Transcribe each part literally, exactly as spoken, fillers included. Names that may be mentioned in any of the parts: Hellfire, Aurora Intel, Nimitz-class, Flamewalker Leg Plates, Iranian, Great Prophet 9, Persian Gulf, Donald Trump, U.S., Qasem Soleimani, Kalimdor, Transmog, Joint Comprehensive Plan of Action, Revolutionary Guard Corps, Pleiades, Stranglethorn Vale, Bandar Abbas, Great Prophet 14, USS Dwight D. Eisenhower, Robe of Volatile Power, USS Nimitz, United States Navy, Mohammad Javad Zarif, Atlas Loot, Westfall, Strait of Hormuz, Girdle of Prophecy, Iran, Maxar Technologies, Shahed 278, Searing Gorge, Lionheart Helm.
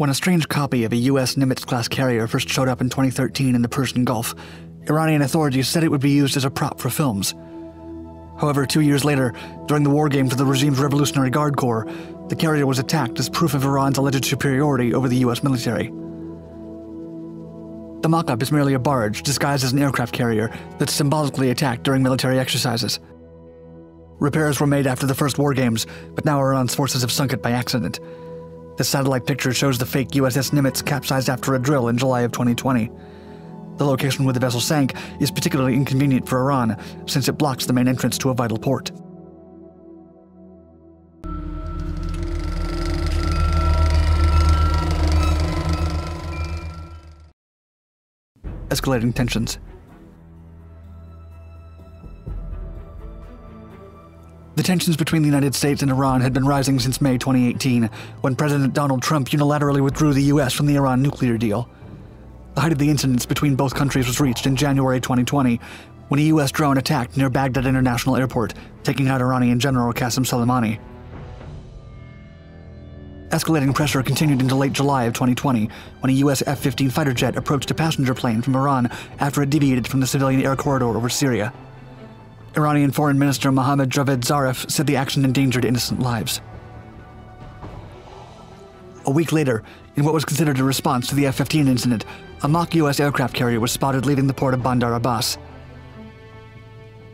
When a strange copy of a U S Nimitz-class carrier first showed up in twenty thirteen in the Persian Gulf, Iranian authorities said it would be used as a prop for films. However, two years later, during the war games of the regime's Revolutionary Guard Corps, the carrier was attacked as proof of Iran's alleged superiority over the U S military. The mock-up is merely a barge disguised as an aircraft carrier that's symbolically attacked during military exercises. Repairs were made after the first war games, but now Iran's forces have sunk it by accident. The satellite picture shows the fake U S S Nimitz capsized after a drill in July of twenty twenty. The location where the vessel sank is particularly inconvenient for Iran, since it blocks the main entrance to a vital port. Escalating tensions. The tensions between the United States and Iran had been rising since May twenty eighteen, when President Donald Trump unilaterally withdrew the U S from the Iran nuclear deal. The height of the incidents between both countries was reached in January twenty twenty, when a U S drone attacked near Baghdad International Airport, taking out Iranian General Qasem Soleimani. Escalating pressure continued into late July of twenty twenty, when a U S F fifteen fighter jet approached a passenger plane from Iran after it deviated from the civilian air corridor over Syria. Iranian Foreign Minister Mohammad Javad Zarif said the action endangered innocent lives. A week later, in what was considered a response to the F fifteen incident, a mock U S aircraft carrier was spotted leaving the port of Bandar Abbas.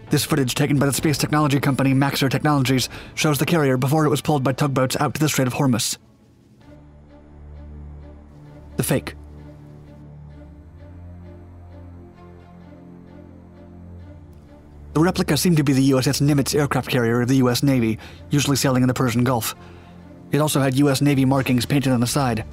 This footage, taken by the space technology company Maxar Technologies, shows the carrier before it was pulled by tugboats out to the Strait of Hormuz. The fake. The replica seemed to be the U S S Nimitz aircraft carrier of the U S Navy, usually sailing in the Persian Gulf. It also had U S Navy markings painted on the side.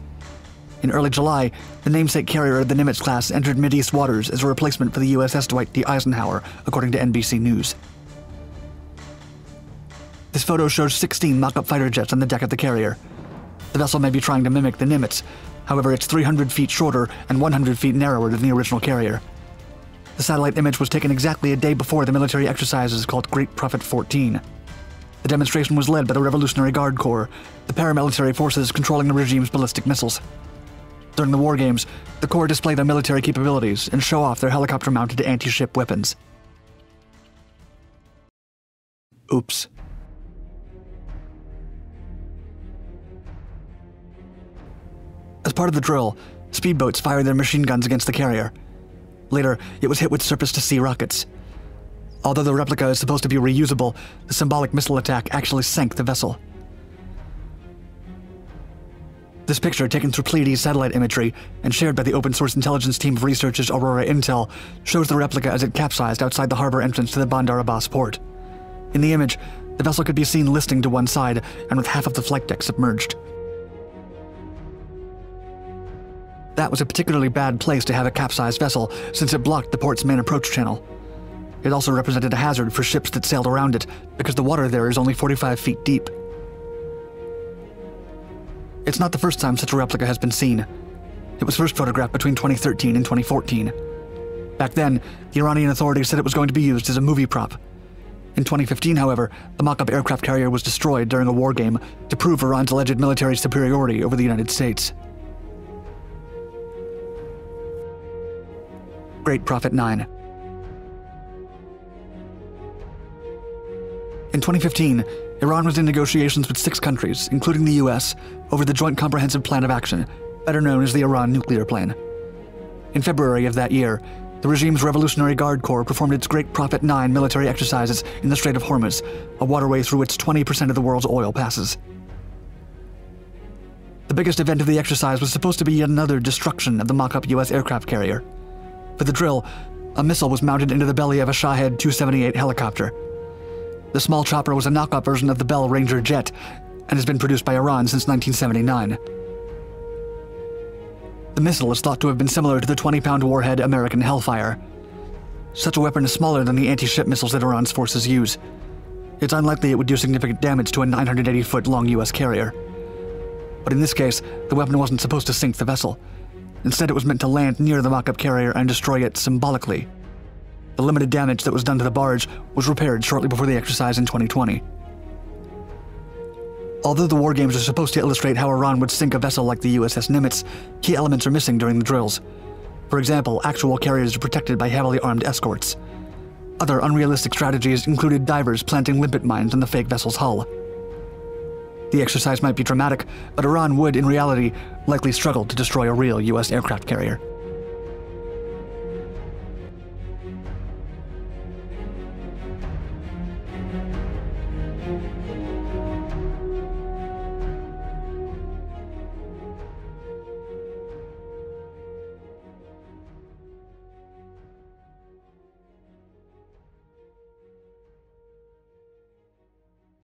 In early July, the namesake carrier of the Nimitz-class entered Mideast waters as a replacement for the U S S Dwight D. Eisenhower, according to N B C News. This photo shows sixteen mock-up fighter jets on the deck of the carrier. The vessel may be trying to mimic the Nimitz, however it's three hundred feet shorter and one hundred feet narrower than the original carrier. The satellite image was taken exactly a day before the military exercises called Great Prophet fourteen. The demonstration was led by the Revolutionary Guard Corps, the paramilitary forces controlling the regime's ballistic missiles. During the war games, the Corps display their military capabilities and show off their helicopter-mounted anti-ship weapons. Oops. As part of the drill, speedboats fired their machine guns against the carrier. Later, it was hit with surface-to-sea rockets. Although the replica is supposed to be reusable, the symbolic missile attack actually sank the vessel. This picture, taken through Pleiades satellite imagery and shared by the open-source intelligence team of researchers Aurora Intel, shows the replica as it capsized outside the harbor entrance to the Bandar Abbas port. In the image, the vessel could be seen listing to one side and with half of the flight deck submerged. That was a particularly bad place to have a capsized vessel, since it blocked the port's main approach channel. It also represented a hazard for ships that sailed around it, because the water there is only forty-five feet deep. It's not the first time such a replica has been seen. It was first photographed between twenty thirteen and twenty fourteen. Back then, the Iranian authorities said it was going to be used as a movie prop. In twenty fifteen, however, the mock-up aircraft carrier was destroyed during a war game to prove Iran's alleged military superiority over the United States. Great Prophet nine. In twenty fifteen, Iran was in negotiations with six countries, including the U S, over the Joint Comprehensive Plan of Action, better known as the Iran nuclear plan. In February of that year, the regime's Revolutionary Guard Corps performed its Great Prophet nine military exercises in the Strait of Hormuz, a waterway through which twenty percent of the world's oil passes. The biggest event of the exercise was supposed to be yet another destruction of the mock-up U S aircraft carrier. For the drill, a missile was mounted into the belly of a Shahed two seventy-eight helicopter. The small chopper was a knockoff version of the Bell Ranger jet and has been produced by Iran since nineteen seventy-nine. The missile is thought to have been similar to the twenty-pound warhead American Hellfire. Such a weapon is smaller than the anti-ship missiles that Iran's forces use. It's unlikely it would do significant damage to a nine hundred eighty foot long U S carrier. But in this case, the weapon wasn't supposed to sink the vessel. Instead, it was meant to land near the mock-up carrier and destroy it symbolically. The limited damage that was done to the barge was repaired shortly before the exercise in twenty twenty. Although the war games are supposed to illustrate how Iran would sink a vessel like the U S S Nimitz, key elements are missing during the drills. For example, actual carriers are protected by heavily armed escorts. Other unrealistic strategies included divers planting limpet mines in the fake vessel's hull. The exercise might be dramatic, but Iran would, in reality, likely struggle to destroy a real U S aircraft carrier.